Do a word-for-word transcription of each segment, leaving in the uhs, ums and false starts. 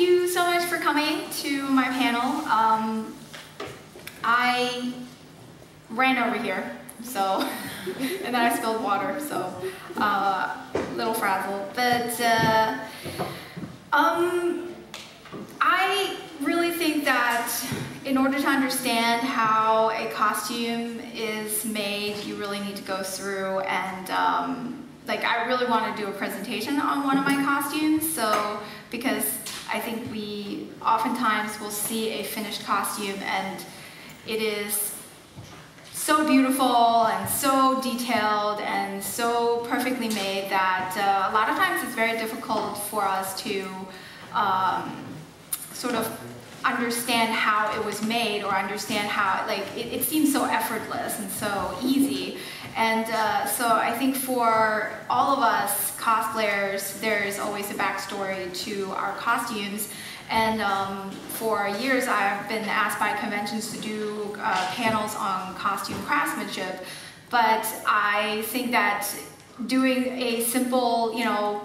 thank you so much for coming to my panel. Um, I ran over here, so, and then I spilled water, so, uh, little frazzled. But, uh, um, I really think that in order to understand how a costume is made, you really need to go through and, um, like, I really want to do a presentation on one of my costumes, so, because I think we oftentimes will see a finished costume and it is so beautiful and so detailed and so perfectly made that uh, a lot of times it's very difficult for us to um, sort of understand how it was made or understand how, like, it, it seems so effortless and so easy. And uh, so I think for all of us cosplayers, there's always a backstory to our costumes. And um, for years, I've been asked by conventions to do uh, panels on costume craftsmanship. But I think that doing a simple, you know,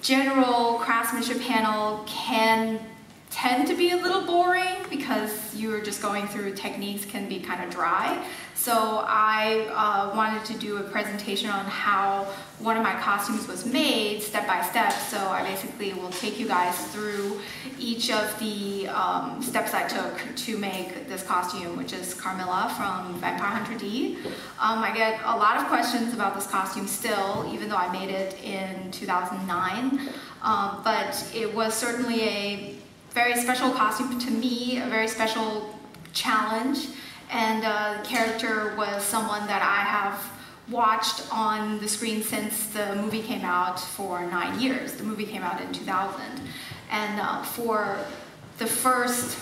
general craftsmanship panel can tend to be a little boring because you're just going through techniques, can be kind of dry. So I uh, wanted to do a presentation on how one of my costumes was made step by step. So I basically will take you guys through each of the um, steps I took to make this costume, which is Carmilla from Vampire Hunter D. Um, I get a lot of questions about this costume still, even though I made it in two thousand nine. Um, but it was certainly a very special costume to me, a very special challenge, and uh, the character was someone that I have watched on the screen since the movie came out for nine years. The movie came out in two thousand, and uh, for the first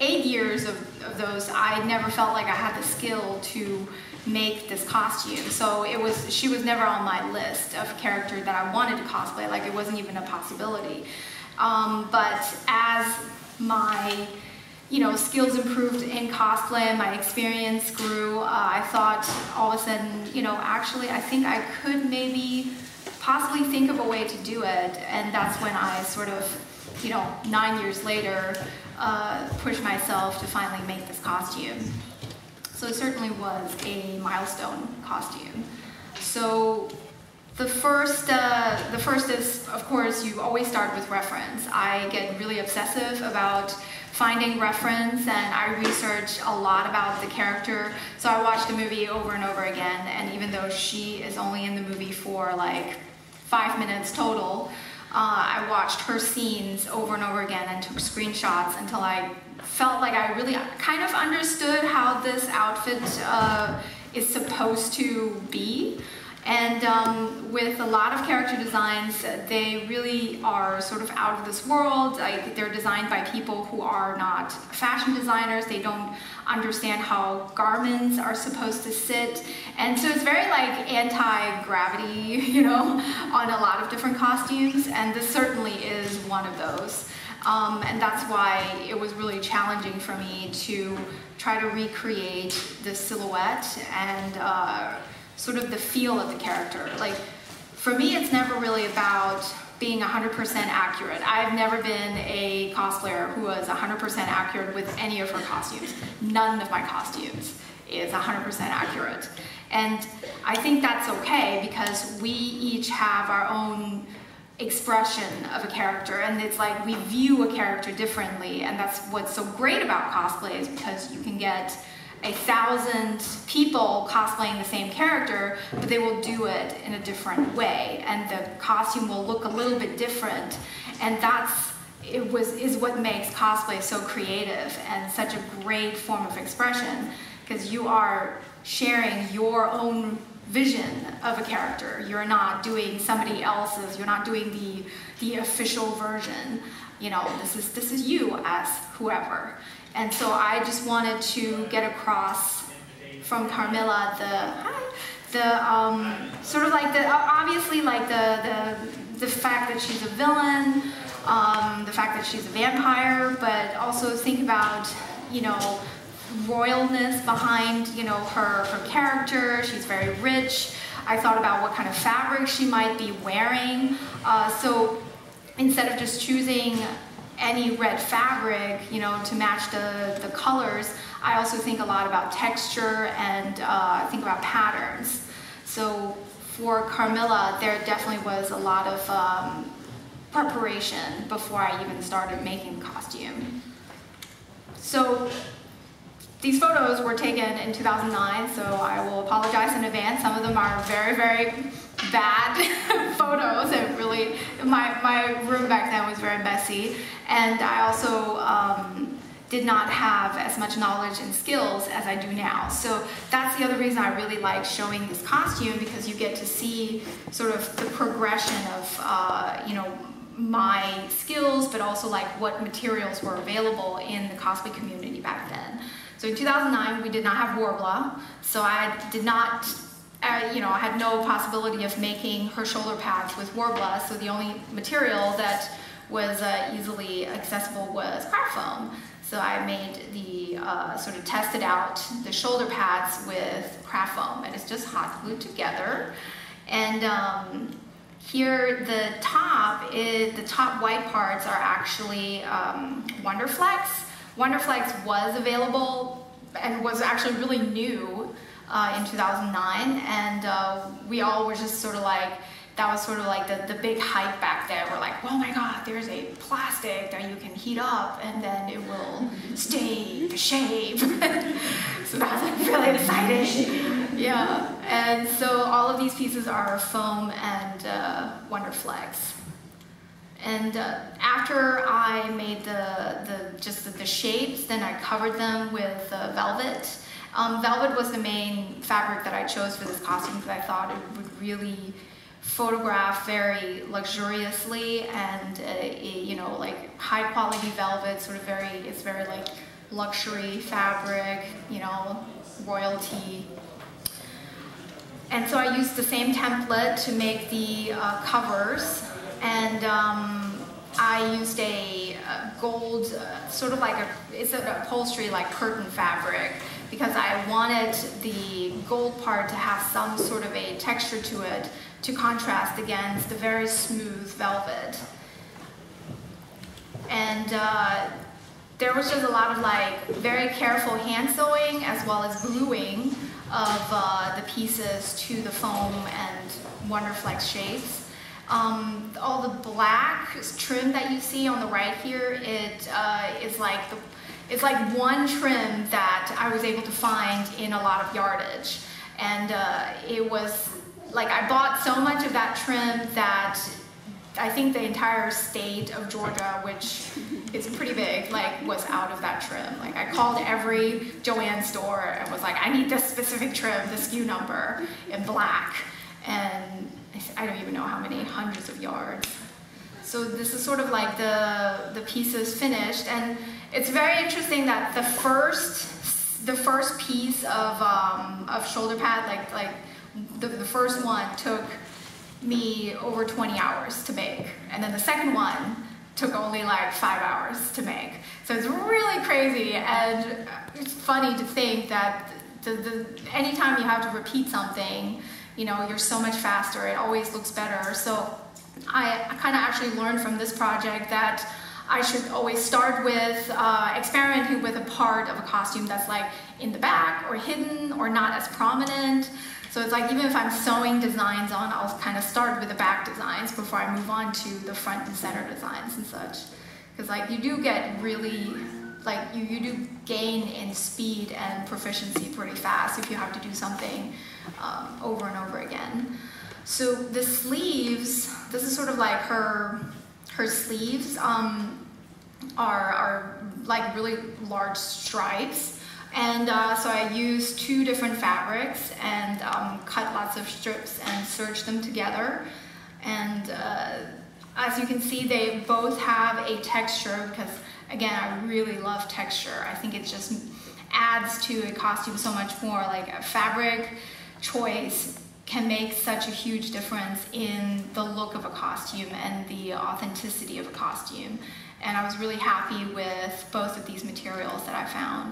eight years of, of those, I never felt like I had the skill to make this costume. So it was, she was never on my list of character that I wanted to cosplay, like it wasn't even a possibility. Um, but as my, you know, skills improved in cosplay and my experience grew, uh, I thought all of a sudden, you know, actually I think I could maybe possibly think of a way to do it. And that's when I sort of, you know, nine years later, uh, pushed myself to finally make this costume. So it certainly was a milestone costume. So The first, uh, the first is, of course, you always start with reference. I get really obsessive about finding reference, and I research a lot about the character. So I watch the movie over and over again, and even though she is only in the movie for like five minutes total, uh, I watched her scenes over and over again and took screenshots until I felt like I really kind of understood how this outfit uh, is supposed to be. And um, with a lot of character designs, they really are sort of out of this world. Like, they're designed by people who are not fashion designers. They don't understand how garments are supposed to sit. And so it's very like anti-gravity, you know, on a lot of different costumes. And this certainly is one of those. Um, and that's why it was really challenging for me to try to recreate the silhouette and uh, sort of the feel of the character. Like, for me, it's never really about being one hundred percent accurate. I've never been a cosplayer who was one hundred percent accurate with any of her costumes. None of my costumes is one hundred percent accurate. And I think that's okay, because we each have our own expression of a character, and it's like we view a character differently, and that's what's so great about cosplay, is because you can get a thousand people cosplaying the same character, but they will do it in a different way, and the costume will look a little bit different, and that's it was is what makes cosplay so creative and such a great form of expression, because you are sharing your own vision of a character. You're not doing somebody else's. You're not doing the the official version. You know, this is this is you as whoever. And so I just wanted to get across from Carmilla the, the um, sort of like the, obviously like the, the, the fact that she's a villain, um, the fact that she's a vampire, but also think about, you know, royalness behind, you know, her, her character. She's very rich. I thought about what kind of fabric she might be wearing. Uh, so instead of just choosing any red fabric, you know, to match the, the colors. I also think a lot about texture and I uh, think about patterns. So for Carmilla, there definitely was a lot of um, preparation before I even started making the costume. So these photos were taken in two thousand nine, so I will apologize in advance. Some of them are very, very bad photos, and really, my, my room back then was very messy. And I also um, did not have as much knowledge and skills as I do now. So that's the other reason I really like showing this costume, because you get to see sort of the progression of, uh, you know, my skills, but also like what materials were available in the cosplay community back then. So in two thousand nine, we did not have Worbla, so I did not, I, you know, I had no possibility of making her shoulder pads with Worbla, so the only material that was uh, easily accessible was craft foam. So I made the, uh, sort of tested out the shoulder pads with craft foam, and it's just hot glued together. And um, here the top, is, the top white parts are actually um, Wonderflex. Wonderflex was available and was actually really new uh, in two thousand nine, and uh, we all were just sort of like, that was sort of like the, the big hype back then. We're like, oh my god, there's a plastic that you can heat up and then it will stay the shape. So that was like really exciting. Yeah, and so all of these pieces are foam and uh, Wonderflex. And uh, after I made the, the just the, the shapes, then I covered them with uh, velvet. Um, velvet was the main fabric that I chose for this costume because I thought it would really photograph very luxuriously and uh, it, you know, like high quality velvet, sort of very, it's very like luxury fabric, you know, royalty. And so I used the same template to make the uh, covers. And um, I used a, a gold, uh, sort of like a, it's an upholstery like curtain fabric, because I wanted the gold part to have some sort of a texture to it to contrast against the very smooth velvet. And uh, there was just a lot of like very careful hand sewing as well as gluing of uh, the pieces to the foam and Wonderflex shapes. Um, all the black trim that you see on the right here, it uh, is like the, it's like one trim that I was able to find in a lot of yardage, and uh, it was like I bought so much of that trim that I think the entire state of Georgia, which is pretty big, like was out of that trim. Like I called every Joann store and was like, I need this specific trim, the S K U number in black, and I don't even know how many hundreds of yards. So this is sort of like the the pieces finished, and it's very interesting that the first the first piece of um, of shoulder pad, like like the, the first one took me over twenty hours to make, and then the second one took only like five hours to make. So it's really crazy, and it's funny to think that the, the anytime you have to repeat something, you know, you're so much faster, it always looks better. So I, I kind of actually learned from this project that I should always start with uh, experimenting with a part of a costume that's like in the back or hidden or not as prominent. So it's like, even if I'm sewing designs on, I'll kind of start with the back designs before I move on to the front and center designs and such. Because like you do get really, like you, you do gain in speed and proficiency pretty fast if you have to do something Um, over and over again. So the sleeves, this is sort of like her her sleeves um, are, are like really large stripes, and uh, so I used two different fabrics and um, cut lots of strips and serged them together, and uh, as you can see, they both have a texture because again I really love texture. I think it just adds to a costume so much more. Like a fabric choice can make such a huge difference in the look of a costume and the authenticity of a costume. And I was really happy with both of these materials that I found.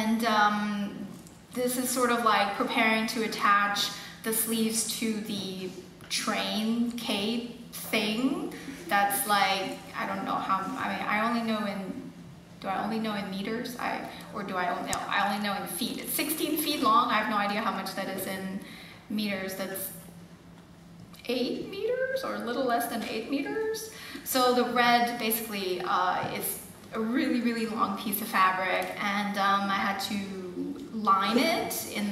And um, this is sort of like preparing to attach the sleeves to the train cape thing that's like, I don't know how, I mean, I only know in, do I only know in meters? I Or do I only know, I only know in feet. It's sixteen feet long. I have no idea how much that is in meters. That's eight meters or a little less than eight meters. So the red basically uh, is a really, really long piece of fabric, and um, I had to line it in,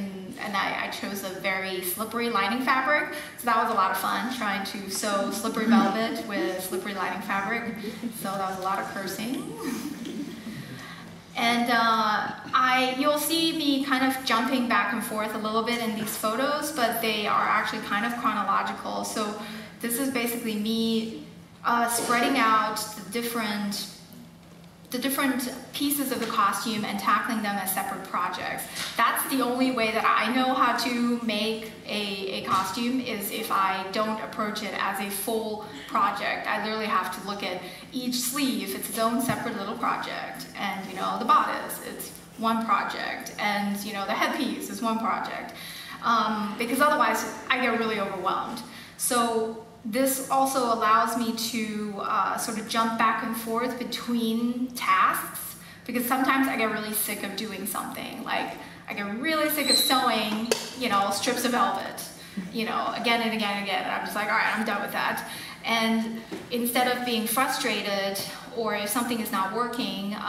and I, I chose a very slippery lining fabric, so that was a lot of fun trying to sew slippery velvet with slippery lining fabric. So that was a lot of cursing. And uh, I, you'll see me kind of jumping back and forth a little bit in these photos, but they are actually kind of chronological. So this is basically me uh, spreading out the different the different pieces of the costume and tackling them as separate projects. That's the only way that I know how to make a, a costume, is if I don't approach it as a full project. I literally have to look at each sleeve, it's its own separate little project. And you know, the bodice, it's one project. And you know, the headpiece is one project. Um, because otherwise I get really overwhelmed. So this also allows me to uh, sort of jump back and forth between tasks, because sometimes I get really sick of doing something. Like, I get really sick of sewing, you know, strips of velvet, you know, again and again and again. And I'm just like, all right, I'm done with that. And instead of being frustrated, or if something is not working, um,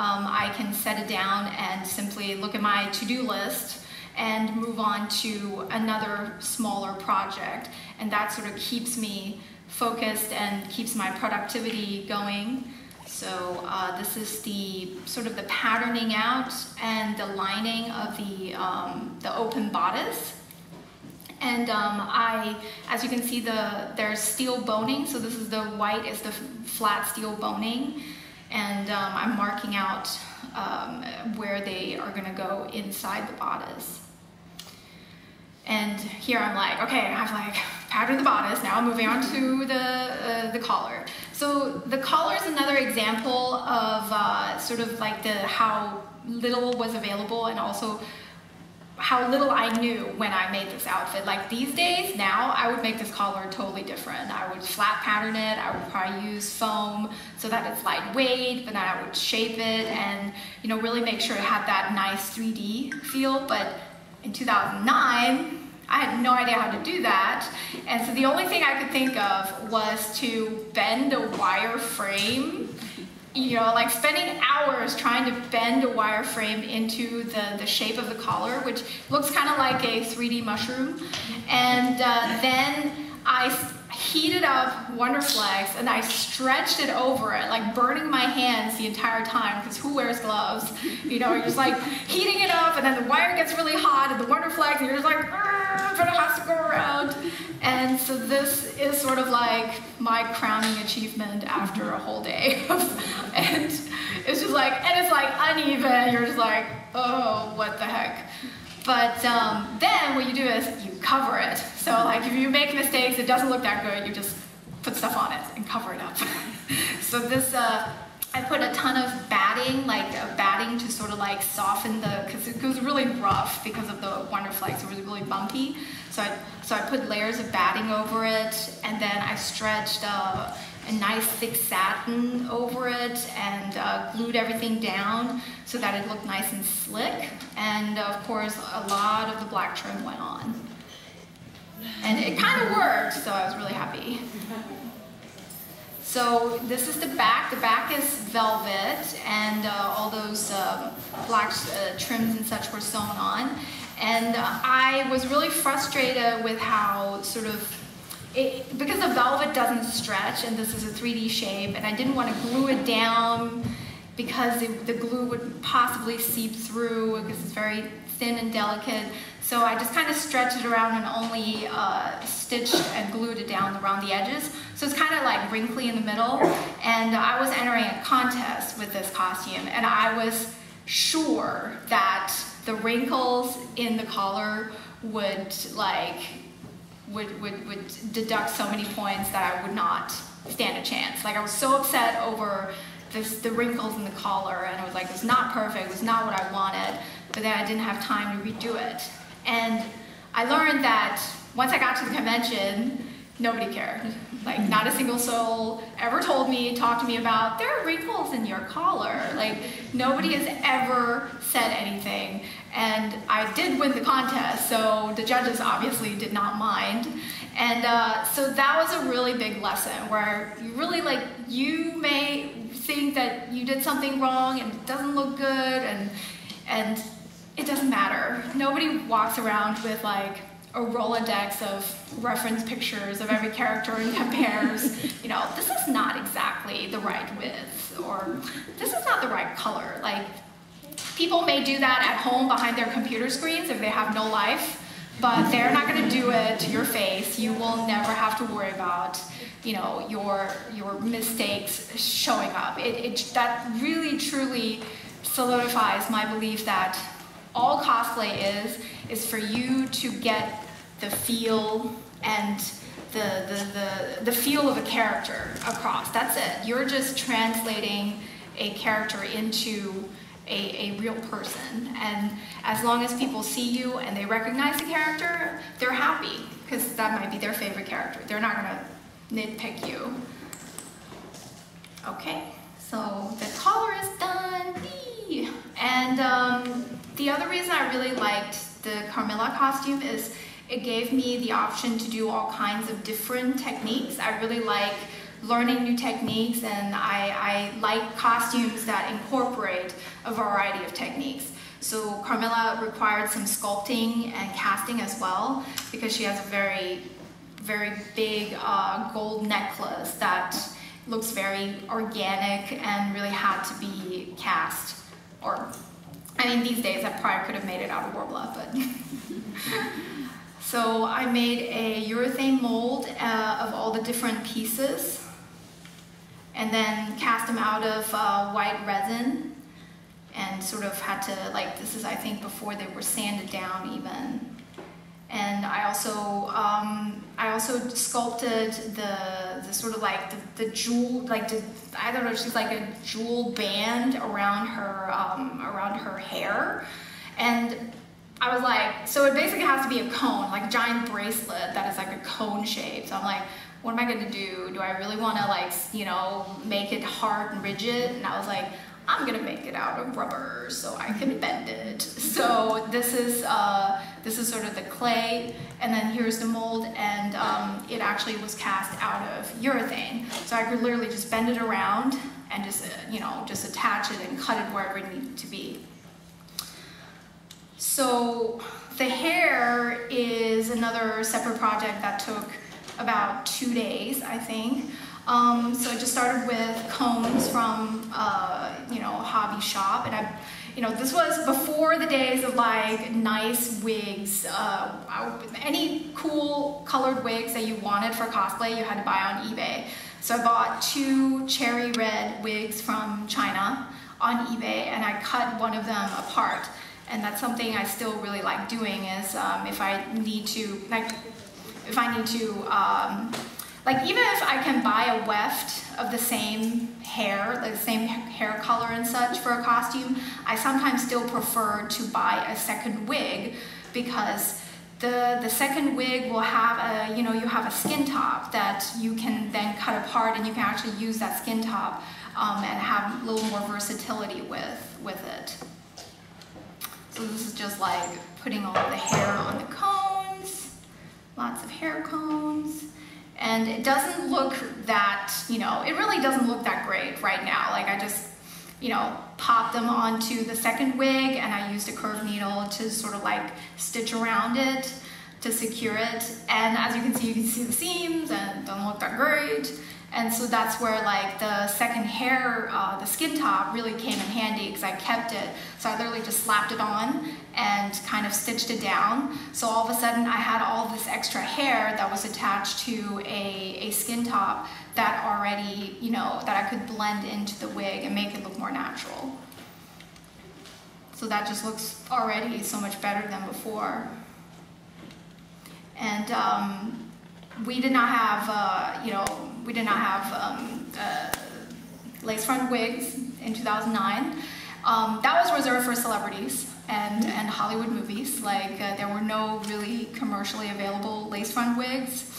I can set it down and simply look at my to-do list and move on to another smaller project. And that sort of keeps me focused and keeps my productivity going. So uh, this is the sort of the patterning out and the lining of the, um, the open bodice. And um, I, as you can see, the there's steel boning. So this is the white is the flat steel boning. And um, I'm marking out um, where they are gonna go inside the bodice. And here I'm like, okay, I've like patterned the bodice, now I'm moving on to the, uh, the collar. So the collar is another example of uh, sort of like the how little was available, and also how little I knew when I made this outfit. Like these days, now, I would make this collar totally different. I would flat pattern it, I would probably use foam so that it's lightweight, but then I would shape it and, you know, really make sure it had that nice three D feel. But in two thousand nine, I had no idea how to do that. And so the only thing I could think of was to bend a wire frame, you know, like spending hours trying to bend a wire frame into the, the shape of the collar, which looks kind of like a three D mushroom. And uh, then I heated up Wonderflex and I stretched it over it, like burning my hands the entire time, because who wears gloves? You know, you're just like heating it up, and then the wire gets really hot, and the Wonderflex, and you're just like, but it has to go around. And so this is sort of like my crowning achievement after a whole day. And it's just like, and it's like uneven, you're just like, oh, what the heck. But um, then what you do is you cover it. So like if you make mistakes, it doesn't look that good, you just put stuff on it and cover it up. So this, uh, I put a ton of batting, like a batting to sort of like soften the, because it was really rough because of the Wonderflex, it was really bumpy. So I, so I put layers of batting over it, and then I stretched uh, a nice thick satin over it, and uh, glued everything down so that it looked nice and slick. And of course, a lot of the black trim went on. And it kind of worked, so I was really happy. So this is the back. The back is velvet, and uh, all those uh, black uh, trims and such were sewn on. And uh, I was really frustrated with how sort of, it, because the velvet doesn't stretch, and this is a three D shape, and I didn't want to glue it down because it, the glue would possibly seep through, because it's very thin and delicate. So I just kind of stretched it around and only uh, stitched and glued it down around the edges. So it's kind of like wrinkly in the middle. And I was entering a contest with this costume, and I was sure that the wrinkles in the collar would like would would would deduct so many points that I would not stand a chance. Like I was so upset over this, the wrinkles in the collar, and I was like, it's not perfect, it's not what I wanted. But then I didn't have time to redo it. And I learned that once I got to the convention, Nobody cared. Like, not a single soul ever told me, talked to me about, there are wrinkles in your collar. Like, nobody has ever said anything. And I did win the contest, so the judges obviously did not mind. And uh, so that was a really big lesson where you really, like, you may think that you did something wrong and it doesn't look good, and, and it doesn't matter. Nobody walks around with, like, a Rolodex of reference pictures of every character and compares, you know, this is not exactly the right width, or this is not the right color. Like, people may do that at home behind their computer screens if they have no life, but they're not going to do it to your face. You will never have to worry about, you know, your your mistakes showing up. It, it that really truly solidifies my belief that all cosplay is, is for you to get the feel and the, the, the, the feel of a character across. That's it. You're just translating a character into a, a real person. And as long as people see you and they recognize the character, they're happy, because that might be their favorite character. They're not gonna nitpick you. Okay, so the collar is done. Whee! And um, the other reason I really liked the Carmilla costume is it gave me the option to do all kinds of different techniques. I really like learning new techniques, and I, I like costumes that incorporate a variety of techniques. So Carmilla required some sculpting and casting as well, because she has a very, very big uh, gold necklace that looks very organic and really had to be cast. Or, I mean, these days I probably could have made it out of Worbla, but. So I made a urethane mold uh, of all the different pieces, and then cast them out of uh, white resin, and sort of had to, like, this is I think before they were sanded down even. And I also um, I also sculpted the, the sort of like the, the jewel, like the, I don't know, she's like a jewel band around her um, around her hair, and I was like, so it basically has to be a cone, like a giant bracelet that is like a cone shape. So I'm like, what am I gonna do? Do I really want to, like, you know, make it hard and rigid? And I was like, I'm gonna make it out of rubber so I can bend it. So this is uh, this is sort of the clay, and then here's the mold, and um, it actually was cast out of urethane. So I could literally just bend it around and just, you know, just attach it and cut it wherever it needed to be. So the hair is another separate project that took about two days, I think. Um, so I just started with combs from, uh, you know, a hobby shop, and I, you know, this was before the days of like nice wigs. Uh, any cool colored wigs that you wanted for cosplay, you had to buy on eBay. So I bought two cherry red wigs from China on eBay, and I cut one of them apart. And that's something I still really like doing, is um, if I need to, like, if I need to, um, like, even if I can buy a weft of the same hair, like the same hair color and such for a costume, I sometimes still prefer to buy a second wig, because the, the second wig will have a, you know, you have a skin top that you can then cut apart, and you can actually use that skin top um, and have a little more versatility with, with it. So this is just like putting all the hair on the cones, lots of hair cones. And it doesn't look that, you know, it really doesn't look that great right now. Like, I just, you know, popped them onto the second wig, and I used a curved needle to sort of like stitch around it to secure it. And as you can see, you can see the seams, and it doesn't look that great. And so that's where, like, the second hair, uh, the skin top really came in handy, because I kept it. So I literally just slapped it on and kind of stitched it down. So all of a sudden I had all this extra hair that was attached to a, a skin top that already, you know, that I could blend into the wig and make it look more natural. So that just looks already so much better than before. And um, we did not have, uh, you know, we did not have um, uh, lace front wigs in two thousand nine. Um, that was reserved for celebrities and, and Hollywood movies. Like, uh, there were no really commercially available lace front wigs.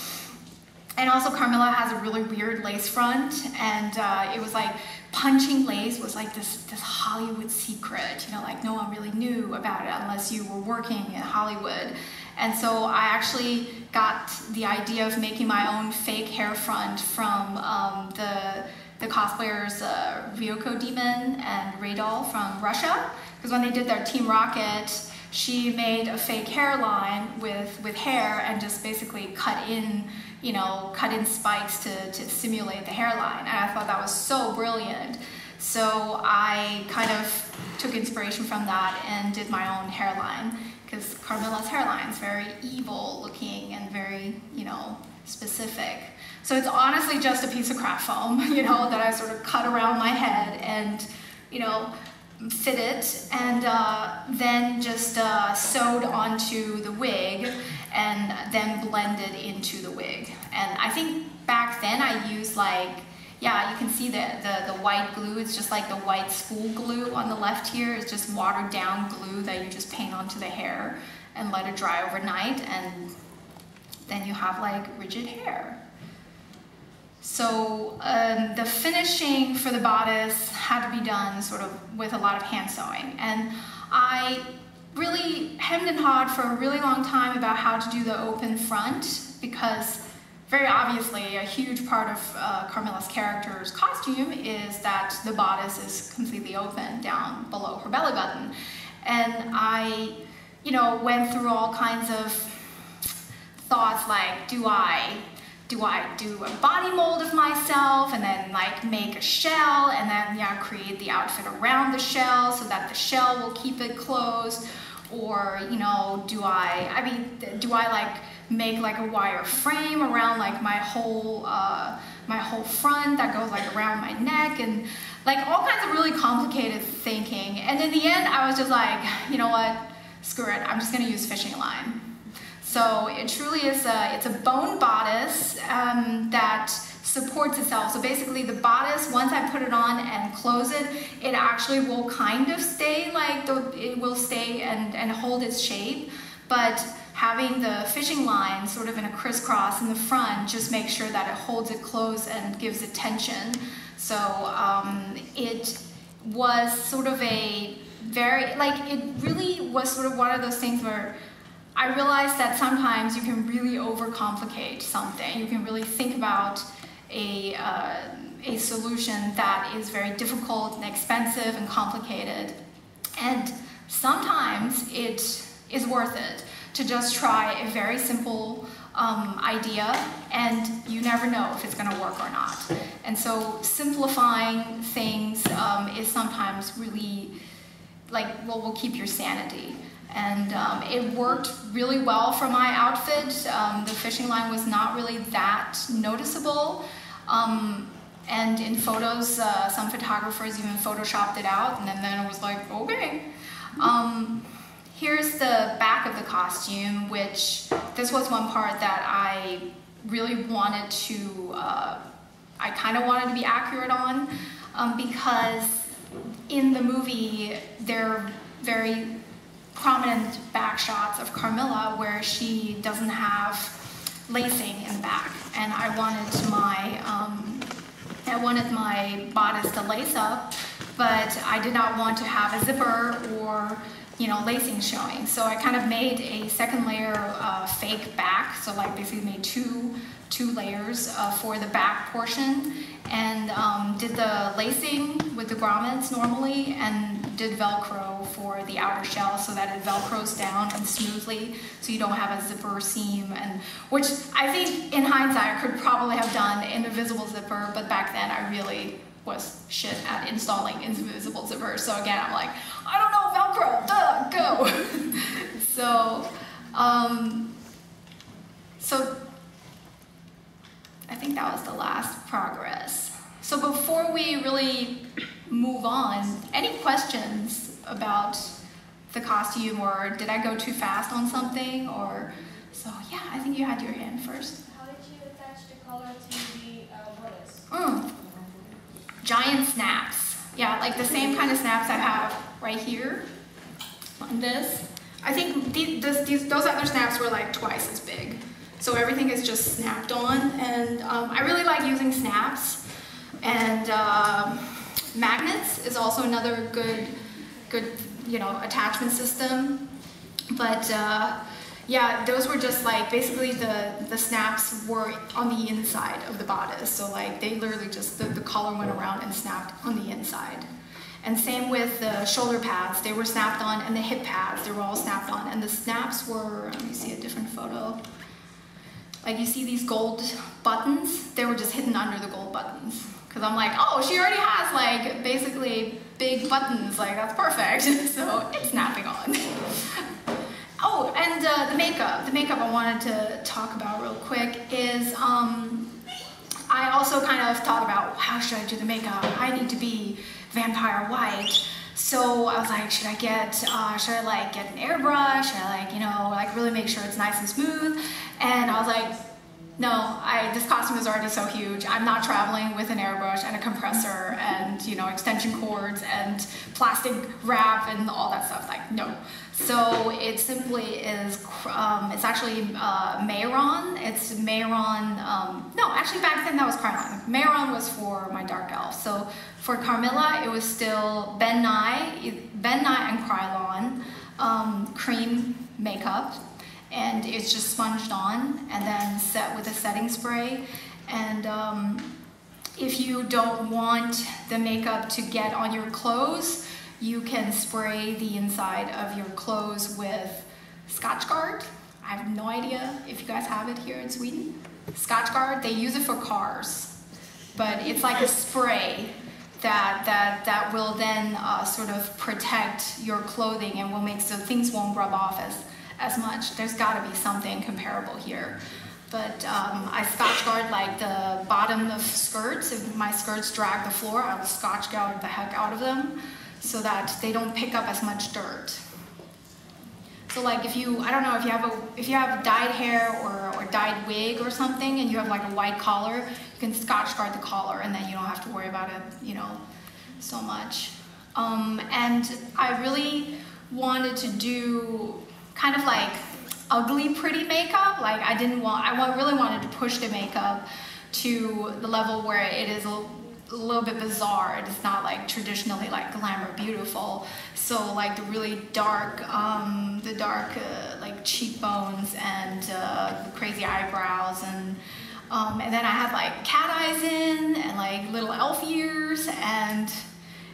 And also Carmilla has a really weird lace front, and uh, it was like punching lace was like this, this Hollywood secret, you know, like no one really knew about it unless you were working in Hollywood. And so I actually got the idea of making my own fake hair front from um, the, the cosplayers uh, Ryoko Demon and Radol from Russia, because when they did their Team Rocket, she made a fake hairline with, with hair and just basically cut in, you know, cut in spikes to, to simulate the hairline. And I thought that was so brilliant. So I kind of took inspiration from that and did my own hairline, because Carmilla's hairline is very evil looking and very, you know, specific. So it's honestly just a piece of craft foam, you know, that I sort of cut around my head and, you know, fit it, and uh, then just uh, sewed onto the wig and then blended into the wig. And I think back then I used like, yeah, you can see the, the, the white glue. It's just like the white school glue on the left here. It's just watered down glue that you just paint onto the hair and let it dry overnight, and then you have like rigid hair. So um, the finishing for the bodice had to be done sort of with a lot of hand sewing. And I really hemmed and hawed for a really long time about how to do the open front, because very obviously a huge part of uh, Carmilla's character's costume is that the bodice is completely open down below her belly button. And I, you know, went through all kinds of thoughts like, do I Do I do a body mold of myself and then like make a shell and then yeah create the outfit around the shell so that the shell will keep it closed? Or, you know, do I, I mean, do I like make like a wire frame around like my whole, uh, my whole front that goes like around my neck, and like all kinds of really complicated thinking. And in the end, I was just like, you know what, screw it, I'm just gonna use fishing line. So it truly is a, it's a bone bodice um, that supports itself. So basically the bodice, once I put it on and close it, it actually will kind of stay like, the, it will stay and, and hold its shape. But having the fishing line sort of in a crisscross in the front just makes sure that it holds it close and gives it tension. So um, it was sort of a very, like it really was sort of one of those things where I realized that sometimes you can really overcomplicate something. You can really think about a, uh, a solution that is very difficult and expensive and complicated. And sometimes it is worth it to just try a very simple um, idea, and you never know if it's gonna work or not. And so simplifying things um, is sometimes really like, well, will keep your sanity. And um, it worked really well for my outfit. Um, the fishing line was not really that noticeable. Um, and in photos, uh, some photographers even photoshopped it out, and then, then it was like, okay. Um, here's the back of the costume, which this was one part that I really wanted to, uh, I kind of wanted to be accurate on, um, because in the movie, they're very prominent back shots of Carmilla where she doesn't have lacing in the back, and I wanted my um, I wanted my bodice to lace up, but I did not want to have a zipper or, you know, lacing showing. So I kind of made a second layer uh, fake back, so like basically made two two layers uh, for the back portion, and um, did the lacing with the grommets normally, and did Velcro for the outer shell so that it Velcros down and smoothly, so you don't have a zipper seam, and which I think in hindsight I could probably have done an invisible zipper, but back then I really was shit at installing invisible zippers. So again, I'm like, I don't know Velcro, duh, go. so, um, so I think that was the last progress. So before we really move on, any questions about the costume, or did I go too fast on something? Or so yeah, I think you had your hand first. How did you attach the color to the uh, bodice? Mm. Giant snaps. Yeah, like the same kind of snaps I have right here on this. I think these, this, these, those other snaps were like twice as big. so everything is just snapped on. And um, I really like using snaps. And uh, magnets is also another good, good you know, attachment system. But uh, yeah, those were just like, basically the, the snaps were on the inside of the bodice. So like they literally just, the, the collar went around and snapped on the inside. And same with the shoulder pads, they were snapped on, and the hip pads, they were all snapped on. And the snaps were, let me see a different photo. Like you see these gold buttons, they were just hidden under the gold buttons. Cause I'm like, oh, she already has like basically big buttons, like that's perfect. So it's snapping on. Oh, and uh, the makeup, the makeup I wanted to talk about real quick is, um, I also kind of thought about, how should I do the makeup? I need to be vampire white. So I was like, should I get, uh, should I like get an airbrush? Should I like, you know, like really make sure it's nice and smooth? And I was like, no, I, this costume is already so huge. I'm not traveling with an airbrush and a compressor and, you know, extension cords and plastic wrap and all that stuff, like no. So it simply is, um, it's actually uh, Mehron. It's Mehron, um, no, actually back then that was Carmilla. Mehron was for my dark elf. So for Carmilla, it was still Ben Nye, Ben Nye and Krylon um, cream makeup. And it's just sponged on and then set with a setting spray. And um, if you don't want the makeup to get on your clothes, you can spray the inside of your clothes with Scotch Guard. I have no idea if you guys have it here in Sweden. Scotch Guard, they use it for cars, but it's like a spray that that that will then uh, sort of protect your clothing and will make so things won't rub off as as much. There's got to be something comparable here, but um, I Scotch Guard like the bottom of skirts. If my skirts drag the floor, I will Scotch Guard the heck out of them so that they don't pick up as much dirt. So like if you, I don't know, if you have a if you have dyed hair or, or dyed wig or something, and you have like a white collar, you can Scotch Guard the collar, and then you don't have to worry about it, you know, so much. Um, and I really wanted to do kind of like ugly pretty makeup. Like I didn't want, I really wanted to push the makeup to the level where it is a little bit bizarre. It's not like traditionally like glamour beautiful. So like the really dark, um, the dark uh, like cheekbones and uh, crazy eyebrows, and um, and then I had like cat eyes in, and like little elf ears, and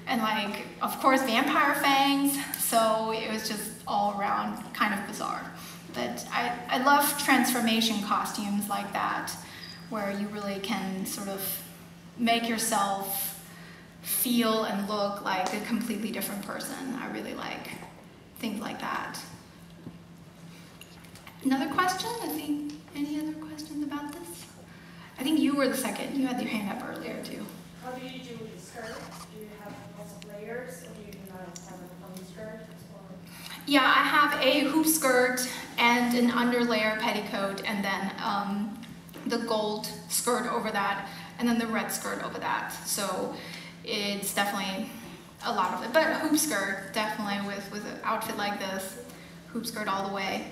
and like of course vampire fangs. So it was just all around kind of bizarre. But I, I love transformation costumes like that, where you really can sort of make yourself feel and look like a completely different person. I really like things like that. Another question? I think, any other questions about this? I think you were the second. You had your hand up earlier too. How do you do with the skirt? Do you have lots of layers, or do you not have a plain skirt? Yeah, I have a hoop skirt and an underlayer petticoat, and then um, the gold skirt over that, and then the red skirt over that. So it's definitely a lot of it. But hoop skirt, definitely with, with an outfit like this, hoop skirt all the way.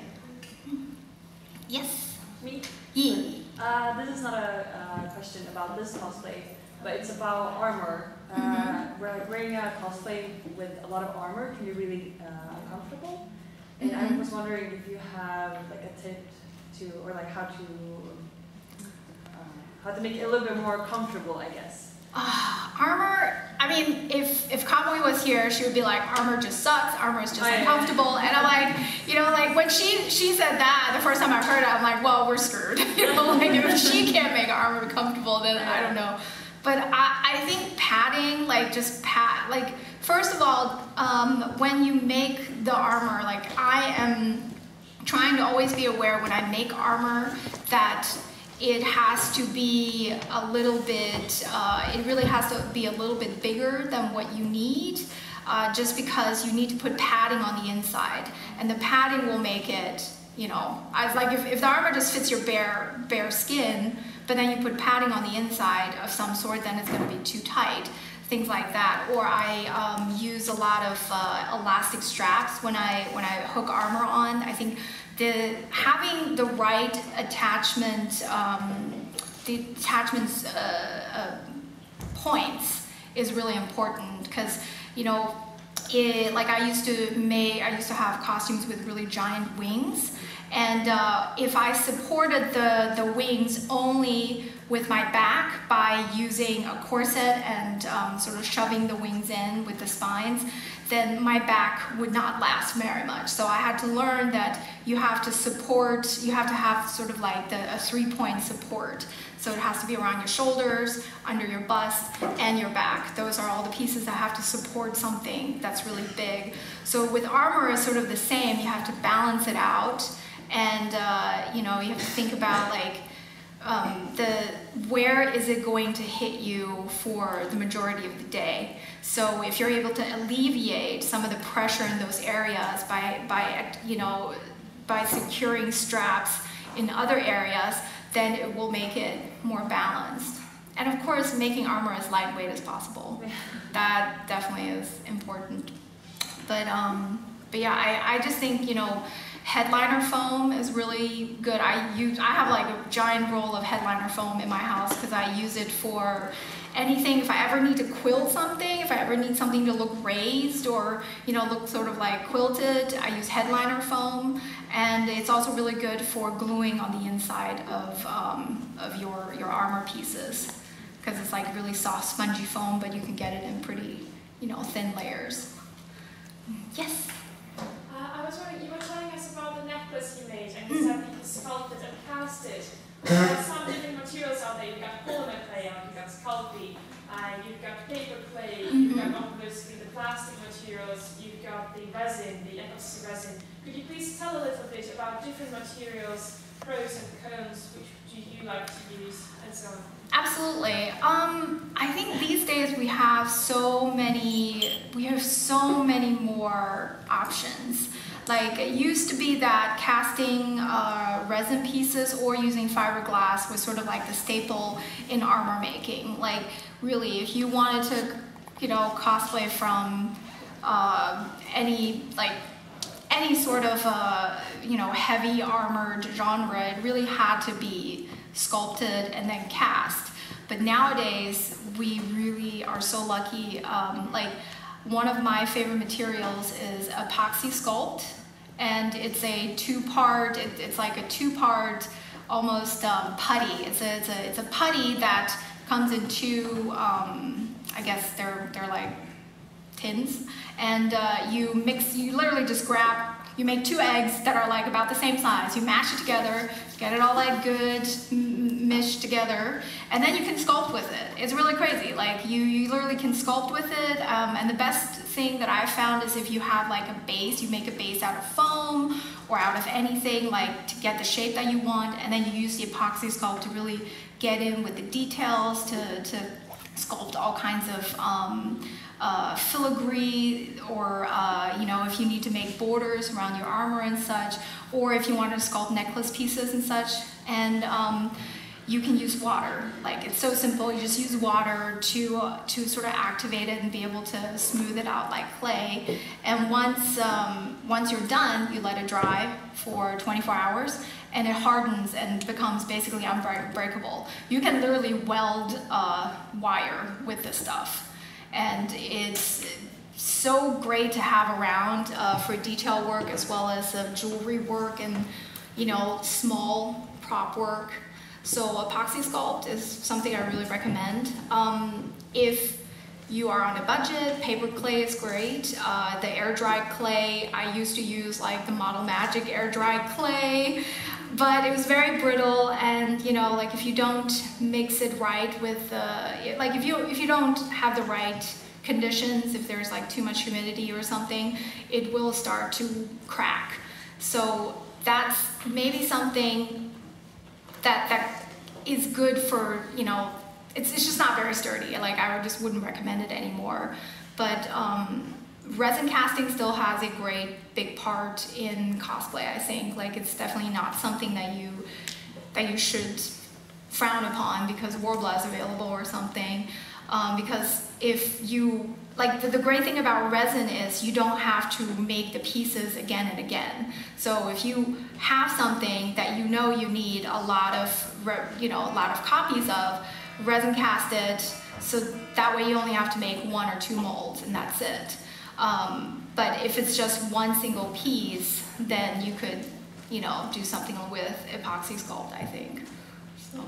Yes? Me? Yeah. Uh, this is not a uh, question about this cosplay, but it's about armor. Uh, mm-hmm. We're wearing a cosplay with a lot of armor can be really uh, uncomfortable, and mm-hmm. I was wondering if you have like a tip to, or like how to uh, how to make it a little bit more comfortable, I guess. Uh, armor. I mean, if if Kamui was here, she would be like, armor just sucks. Armor is just oh, uncomfortable. Yeah. And I'm like, you know, like when she she said that the first time I heard it, I'm like, well, we're screwed. You know, like if she can't make armor comfortable, then I don't know. But I, I think padding, like just pat, like first of all, um, when you make the armor, like I am trying to always be aware when I make armor that it has to be a little bit, uh, it really has to be a little bit bigger than what you need, uh, just because you need to put padding on the inside, and the padding will make it, you know, I was like, if, if the armor just fits your bare, bare skin, but then you put padding on the inside of some sort, then it's gonna be too tight, things like that. Or I um, use a lot of uh, elastic straps when I, when I hook armor on. I think the having the right attachment, um, the attachments uh, uh, points is really important, because you know, it, like I used to make, I used to have costumes with really giant wings, and uh, if I supported the the wings only with my back by using a corset and um, sort of shoving the wings in with the spines, then my back would not last very much. So I had to learn that you have to support, you have to have sort of like the, a three-point support. So it has to be around your shoulders, under your bust, and your back. Those are all the pieces that have to support something that's really big. So with armor, it's sort of the same. You have to balance it out, and uh, you know, you have to think about like, Um, the where is it going to hit you for the majority of the day. So if you're able to alleviate some of the pressure in those areas by by you know by securing straps in other areas, then it will make it more balanced. And of course, making armor as lightweight as possible. That definitely is important. But um, but yeah, I I just think you know. Headliner foam is really good. I use, I have like a giant roll of headliner foam in my house because I use it for anything. If I ever need to quilt something, if I ever need something to look raised or you know look sort of like quilted, I use headliner foam, and it's also really good for gluing on the inside of um, of your your armor pieces, because it's like really soft, spongy foam, but you can get it in pretty you know thin layers. Yes. I was wondering, you were telling us about the necklace you made, and you said that you sculpted and casted. There are some different materials out there. You've got polymer clay out, you've got sculpting, uh, you've got paper clay, you've got obviously the plastic materials, you've got the resin, the epoxy resin. Could you please tell a little bit about different materials, pros and cons, which do you like to use, and so on? Absolutely. Um, I think these days we have so many, we have so many more options. Like it used to be that casting uh, resin pieces or using fiberglass was sort of like the staple in armor making. Like really, if you wanted to, you know, cosplay from uh, any like any sort of uh, you know heavy armored genre, it really had to be sculpted and then cast. But nowadays we really are so lucky. Um, like one of my favorite materials is epoxy sculpt, and it's a two-part. It, it's like a two-part almost um, putty. It's a it's a it's a putty that comes in two. Um, I guess they're they're like tins, and uh, you mix. You literally just grab. You make two eggs that are like about the same size. You mash it together, get it all like good, meshed together, and then you can sculpt with it. It's really crazy. Like you, you literally can sculpt with it. Um, and the best thing that I've found is if you have like a base, you make a base out of foam or out of anything like to get the shape that you want, and then you use the epoxy sculpt to really get in with the details to, to sculpt all kinds of um, Uh, filigree, or uh, you know, if you need to make borders around your armor and such, or if you want to sculpt necklace pieces and such. And um, you can use water. Like it's so simple. You just use water to uh, to sort of activate it and be able to smooth it out like clay. And once um, once you're done, you let it dry for twenty-four hours, and it hardens and becomes basically unbreakable. You can literally weld uh, wire with this stuff. And it's so great to have around uh, for detail work, as well as uh, jewelry work and, you know, small prop work. So epoxy sculpt is something I really recommend. Um, if you are on a budget, paper clay is great. Uh, the air dry clay, I used to use like the Model Magic air dry clay, but it was very brittle, and you know, like if you don't mix it right with uh, it, like if you if you don't have the right conditions, if there's like too much humidity or something, it will start to crack. So that's maybe something that that is good for, you know, it's it's just not very sturdy. Like I just wouldn't recommend it anymore. But um, resin casting still has a great big part in cosplay, I think. Like it's definitely not something that you that you should frown upon because Worbla is available or something. Um, because if you like the, the great thing about resin is you don't have to make the pieces again and again. So if you have something that you know you need a lot of, you know, a lot of copies of, resin cast it, so that way you only have to make one or two molds and that's it. Um, but if it's just one single piece, then you could, you know, do something with epoxy sculpt, I think. So.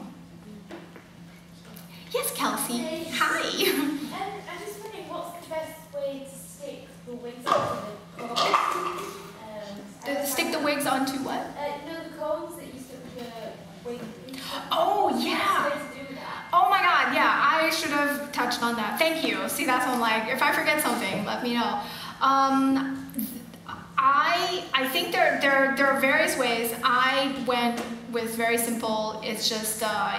Yes, Kelsey. Hey. Hi. Um, I'm just wondering, what's the best way to stick the wigs onto the combs? Um, stick the wigs onto what? Uh, no, the combs that you stick the wig into. Oh, yeah. Oh my god, yeah, I should have touched on that. Thank you. See, that's what I'm like, if I forget something, let me know. Um, I I think there, there, there are various ways. I went with very simple, it's just uh,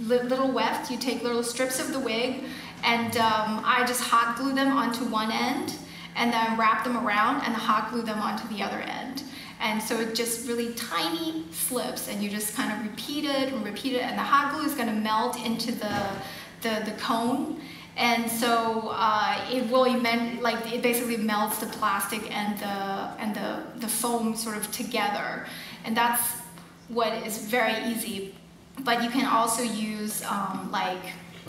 little weft. You take little strips of the wig and um, I just hot glue them onto one end and then wrap them around and hot glue them onto the other end. And so it just really tiny slips and you just kind of repeat it and repeat it and the hot glue is going to melt into the, the, the cone. And so uh, it will, like it basically melts the plastic and the, and the, the foam sort of together. And that's what is very easy. But you can also use um, like,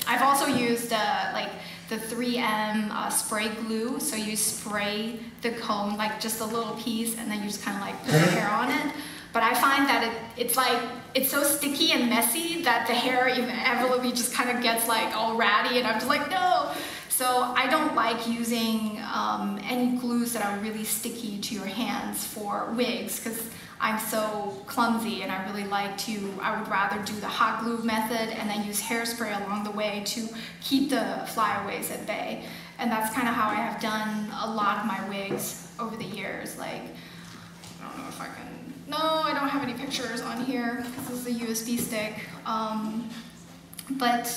I've also used uh, like the three M uh, spray glue. So you spray the cone, like just a little piece, and then you just kind of like put the hair on it. But I find that it, it's like, it's so sticky and messy that the hair even eventually just kind of gets like all ratty and I'm just like, no. So I don't like using um, any glues that are really sticky to your hands for wigs because I'm so clumsy and I really like to, I would rather do the hot glue method and then use hairspray along the way to keep the flyaways at bay. And that's kind of how I have done a lot of my wigs over the years. Like, I don't know if I can, no, I don't have any pictures on here because this is a U S B stick. Um, but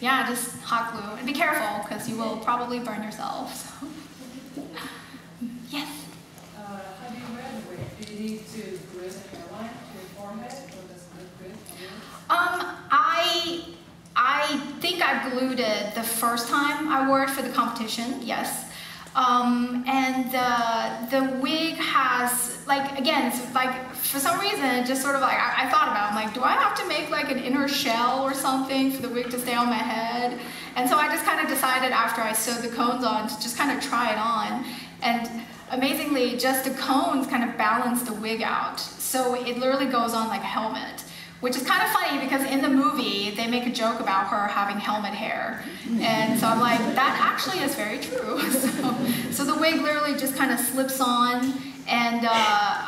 yeah, just hot glue. And be careful because you will probably burn yourself. So. Yes? Uh, have you read wigs? Do you need to glue the hairline to your forehead or does it look good? Um, I, I think I glued it the first time I wore it for the competition, yes. Um, and uh, the wig has, like, again, it's like, for some reason, it just sort of like, I, I thought about it, I'm like, do I have to make like an inner shell or something for the wig to stay on my head? And so I just kind of decided after I sewed the cones on to just kind of try it on. And amazingly, just the cones kind of balance the wig out. So it literally goes on like a helmet. Which is kind of funny because in the movie, they make a joke about her having helmet hair. And so I'm like, that actually is very true. So, so the wig literally just kind of slips on and, uh,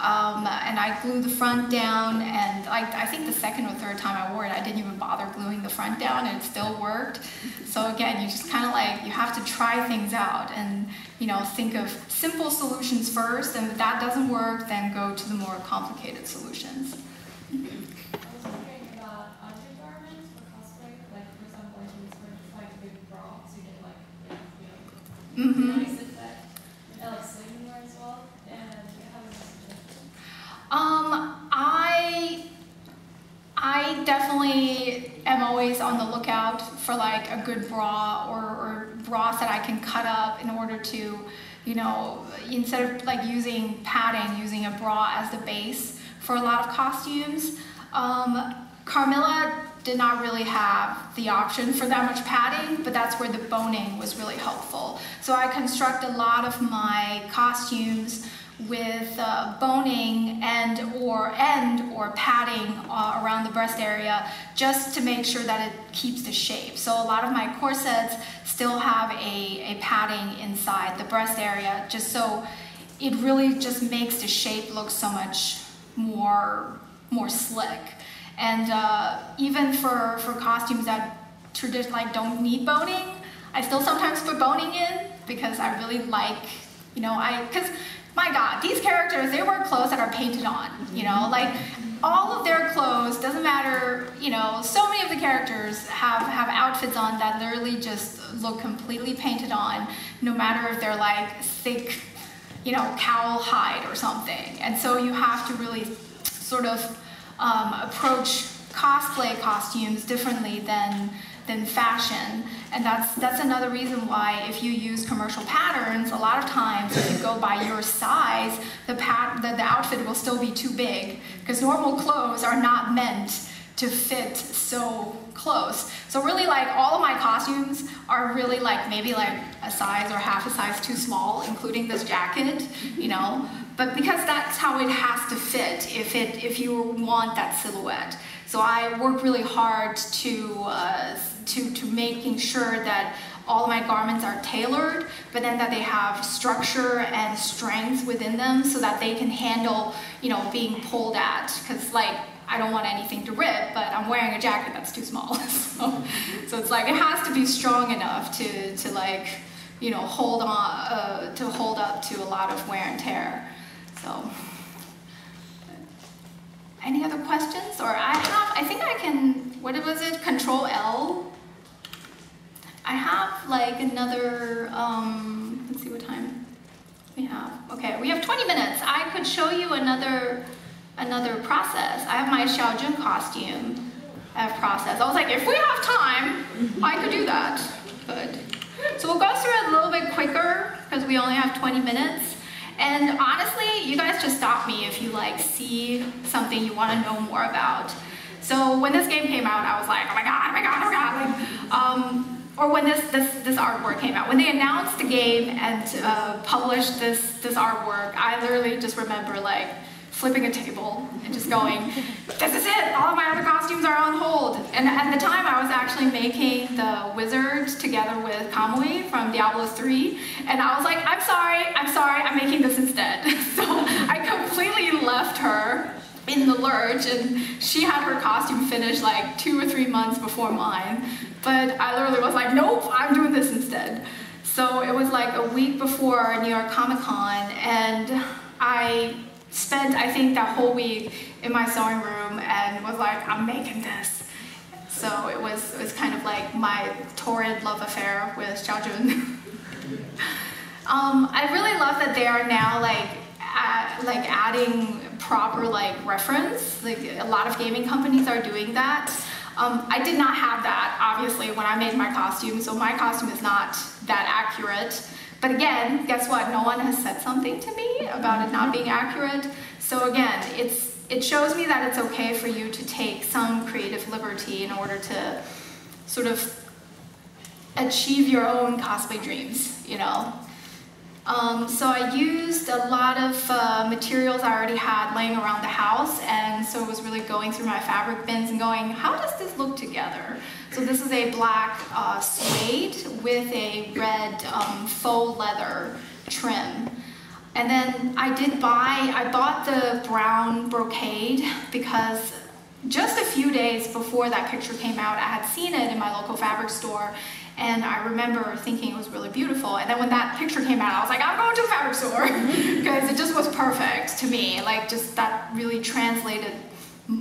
um, and I glue the front down and I, I think the second or third time I wore it, I didn't even bother gluing the front down and it still worked. So again, you just kind of like, you have to try things out and, you know, think of simple solutions first and if that doesn't work, then go to the more complicated solutions. Mm-hmm. Um, I, I definitely am always on the lookout for like a good bra or, or bras that I can cut up in order to, you know, instead of like using padding, using a bra as the base for a lot of costumes. Um, Carmilla did not really have the option for that much padding, but that's where the boning was really helpful. So I construct a lot of my costumes with uh, boning and or, and or padding uh, around the breast area just to make sure that it keeps the shape. So a lot of my corsets still have a, a padding inside the breast area just so it really just makes the shape look so much more, more slick. And uh, even for, for costumes that traditionally like, don't need boning, I still sometimes put boning in because I really like, you know, I, because my God, these characters, they wear clothes that are painted on, you know, like all of their clothes, doesn't matter, you know, so many of the characters have, have outfits on that literally just look completely painted on, no matter if they're like thick, you know, cowl hide or something. And so you have to really sort of, Um, approach cosplay costumes differently than, than fashion. And that's, that's another reason why if you use commercial patterns, a lot of times if you go by your size, the, pat the, the outfit will still be too big, because normal clothes are not meant to fit so close. So really, like, all of my costumes are really like maybe like a size or half a size too small, including this jacket, you know. But because that's how it has to fit if it if you want that silhouette. So I work really hard to uh, to to making sure that all of my garments are tailored, but then that they have structure and strength within them so that they can handle, you know, being pulled at. Because like, I don't want anything to rip, but I'm wearing a jacket that's too small. so, so it's like, it has to be strong enough to, to like, you know, hold on, uh, to hold up to a lot of wear and tear. So, any other questions? Or I have, I think I can, what was it, Control L? I have like another, um, let's see what time we have. Okay, we have twenty minutes. I could show you another, another process. I have my Xiao Jun costume uh, process. I was like, if we have time, I could do that. Good. So we'll go through it a little bit quicker because we only have twenty minutes. And honestly, you guys just stop me if you like see something you want to know more about. So when this game came out, I was like, oh my god, oh my god, oh my god. Like, um, or when this, this, this artwork came out. When they announced the game and uh, published this, this artwork, I literally just remember like flipping a table and just going, this is it, all of my other costumes are on hold. And at the time I was actually making the wizard together with Kamui from Diablo three, and I was like, I'm sorry, I'm sorry, I'm making this instead. So I completely left her in the lurch, and she had her costume finished like two or three months before mine. But I literally was like, nope, I'm doing this instead. So it was like a week before New York Comic Con, and I spent, I think, that whole week in my sewing room and was like, I'm making this. So it was, it was kind of like my torrid love affair with Xiao Jun. um, I really love that they are now like, uh, like adding proper like reference. Like a lot of gaming companies are doing that. Um, I did not have that, obviously, when I made my costume, so my costume is not that accurate. But again, guess what? No one has said something to me about it not being accurate. So again, it's, it shows me that it's okay for you to take some creative liberty in order to sort of achieve your own cosplay dreams, you know? Um, so I used a lot of uh, materials I already had laying around the house, and so it was really going through my fabric bins and going, how does this look together? So this is a black uh, suede with a red um, faux leather trim. And then I did buy, I bought the brown brocade because just a few days before that picture came out, I had seen it in my local fabric store. And I remember thinking it was really beautiful. And then when that picture came out, I was like, I'm going to a fabric store, because it just was perfect to me. Like, just that really translated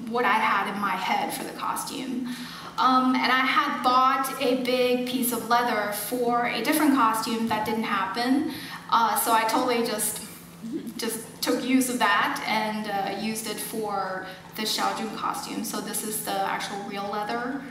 what I had in my head for the costume. Um, and I had bought a big piece of leather for a different costume that didn't happen. Uh, so I totally just, just took use of that and uh, used it for the Xiao Jun costume. So this is the actual real leather.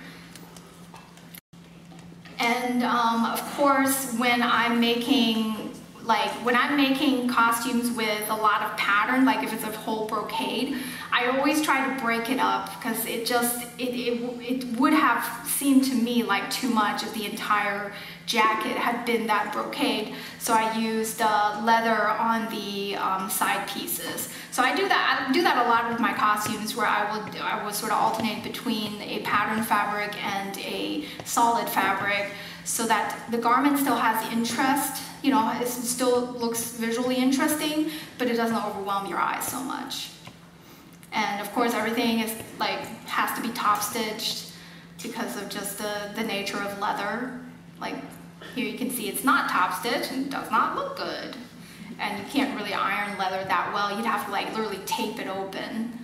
And um, of course, when I'm making, like, when I'm making costumes with a lot of pattern, like if it's a whole brocade, I always try to break it up, because it just, it, it, it would have seemed to me like too much if the entire jacket had been that brocade. So I used uh, leather on the um, side pieces. So I do that, I do that a lot with my costumes, where I will, I will sort of alternate between a pattern fabric and a solid fabric, so that the garment still has interest, you know, it still looks visually interesting, but it doesn't overwhelm your eyes so much. And of course, everything is like, has to be top stitched because of just the, the nature of leather. Like here you can see it's not top stitched and does not look good. And you can't really iron leather that well. You'd have to like literally tape it open.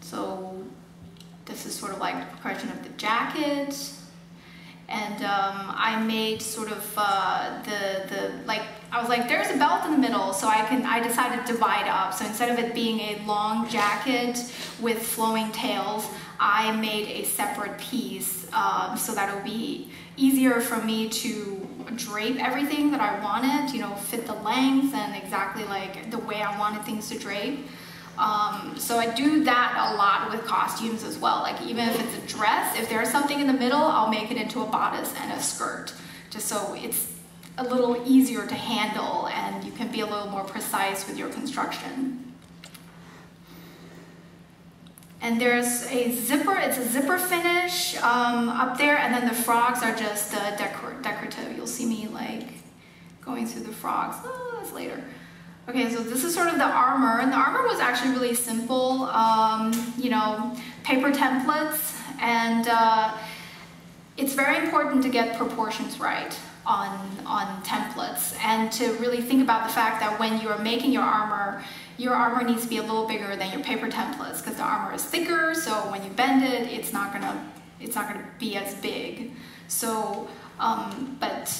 So this is sort of like the progression of the jacket. And um, I made sort of uh, the, the like I was like, there's a belt in the middle, so I can. I decided to divide up. So instead of it being a long jacket with flowing tails, I made a separate piece um, so that it'll be easier for me to drape everything that I wanted, you know, fit the length and exactly like the way I wanted things to drape. Um, so I do that a lot with costumes as well. Like even if it's a dress, if there's something in the middle, I'll make it into a bodice and a skirt, just so it's a little easier to handle and you can be a little more precise with your construction. And there's a zipper, it's a zipper finish um, up there, and then the frogs are just uh, decor decorative. You'll see me like going through the frogs. Oh, that's later. Okay, so this is sort of the armor, and the armor was actually really simple, um, you know, paper templates, and uh, it's very important to get proportions right on, on templates, and to really think about the fact that when you are making your armor, your armor needs to be a little bigger than your paper templates, because the armor is thicker, so when you bend it, it's not gonna, it's not gonna be as big. So, um, but...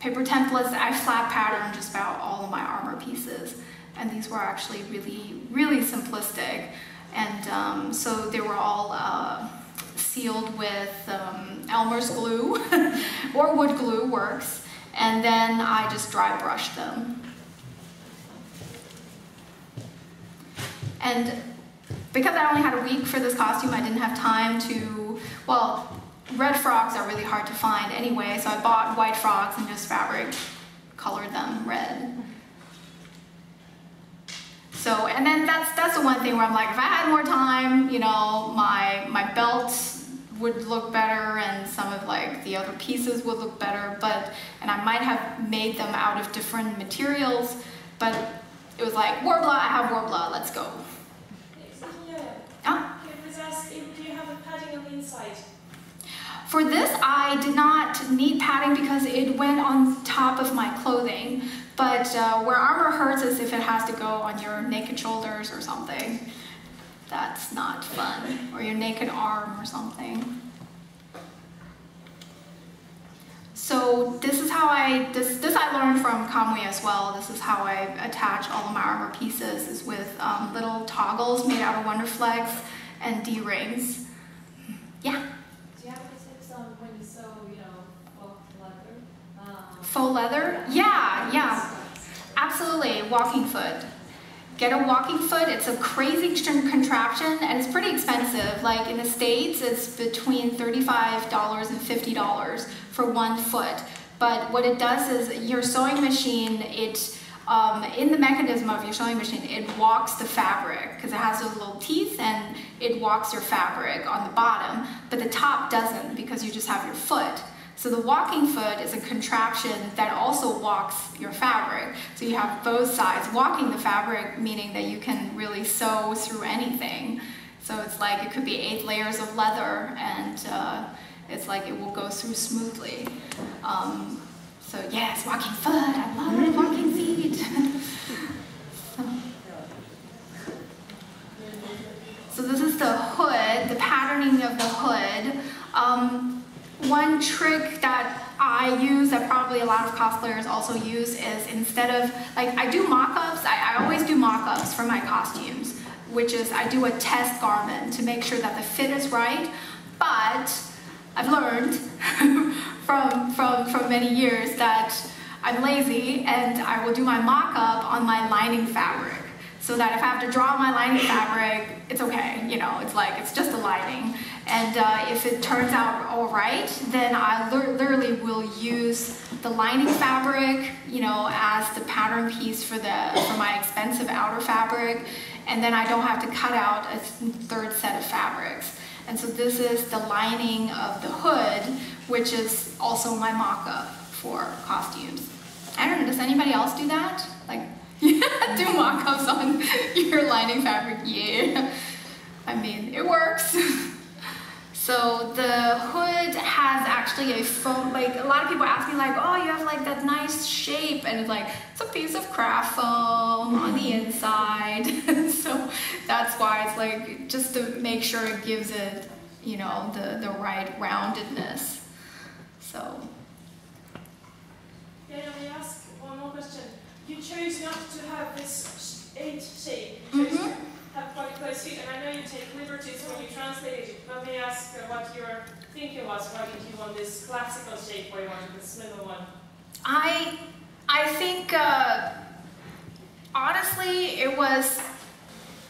paper templates, I flat patterned just about all of my armor pieces, and these were actually really, really simplistic. And um, so they were all uh, sealed with um, Elmer's glue or wood glue works, and then I just dry brushed them. And because I only had a week for this costume, I didn't have time to, well, red frogs are really hard to find anyway, so I bought white frogs and just fabric colored them red. So, and then that's that's the one thing where I'm like, if I had more time, you know, my my belt would look better and some of like the other pieces would look better, but, and I might have made them out of different materials, but it was like, Worbla, I have Worbla, let's go. Oh. It was asked if, do you have a padding on the inside? For this, I did not need padding because it went on top of my clothing. But uh, where armor hurts is if it has to go on your naked shoulders or something. That's not fun. Or your naked arm or something. So this is how I, this, this I learned from Kamui as well. This is how I attach all of my armor pieces, is with um, little toggles made out of Wonderflex and D-rings. Yeah. Faux leather? Yeah, yeah, absolutely. Walking foot. Get a walking foot. It's a crazy contraption, and it's pretty expensive. Like in the States, it's between thirty-five dollars and fifty dollars for one foot. But what it does is your sewing machine, it um, in the mechanism of your sewing machine, it walks the fabric because it has those little teeth and it walks your fabric on the bottom, but the top doesn't because you just have your foot. So the walking foot is a contraption that also walks your fabric. So you have both sides walking the fabric, meaning that you can really sew through anything. So it's like it could be eight layers of leather, and uh, it's like it will go through smoothly. Um, so yes, walking foot, I love it, walking feet. So this is the hood, the patterning of the hood. Um, One trick that I use, that probably a lot of cosplayers also use, is instead of, like, I do mock-ups, I, I always do mock-ups for my costumes, which is I do a test garment to make sure that the fit is right, but I've learned from, from, from many years that I'm lazy and I will do my mock-up on my lining fabric, so that if I have to draw my lining fabric, it's okay, you know, it's like, it's just a lining. And uh, if it turns out all right, then I literally will use the lining fabric, you know, as the pattern piece for, the, for my expensive outer fabric, and then I don't have to cut out a third set of fabrics. And so this is the lining of the hood, which is also my mock-up for costumes. I don't know, does anybody else do that? Like, yeah, do mock-ups on your lining fabric, yeah. I mean, it works. So the hood has actually a foam, like a lot of people ask me like, oh, you have like that nice shape, and it's like, it's a piece of craft foam on the inside. So that's why it's like, just to make sure it gives it, you know, the, the right roundedness, so. Yeah, we ask one more question. You chose not to have this eight shape. You chose mm-hmm. to have particular shape, and I know you take liberties when you translate it. Let me ask uh, what your thinking was. Why did you want this classical shape or you wanted this middle one? I, I think, uh, honestly, it was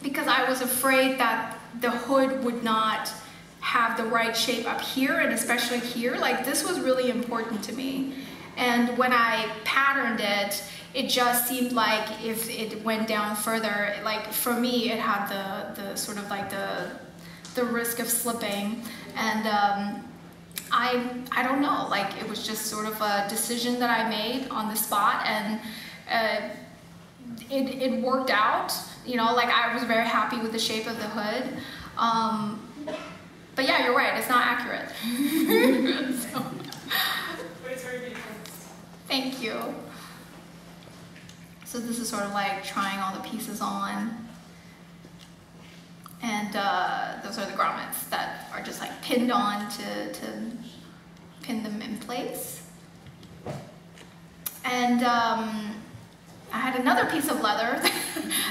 because I was afraid that the hood would not have the right shape up here, and especially here. Like, this was really important to me. And when I patterned it, it just seemed like if it went down further, like for me, it had the, the sort of like the, the risk of slipping. And um, I, I don't know, like it was just sort of a decision that I made on the spot, and uh, it, it worked out. You know, like I was very happy with the shape of the hood. Um, but yeah, you're right, it's not accurate. So. Thank you. So this is sort of like trying all the pieces on. And uh, those are the grommets that are just like pinned on to, to pin them in place. And um, I had another piece of leather,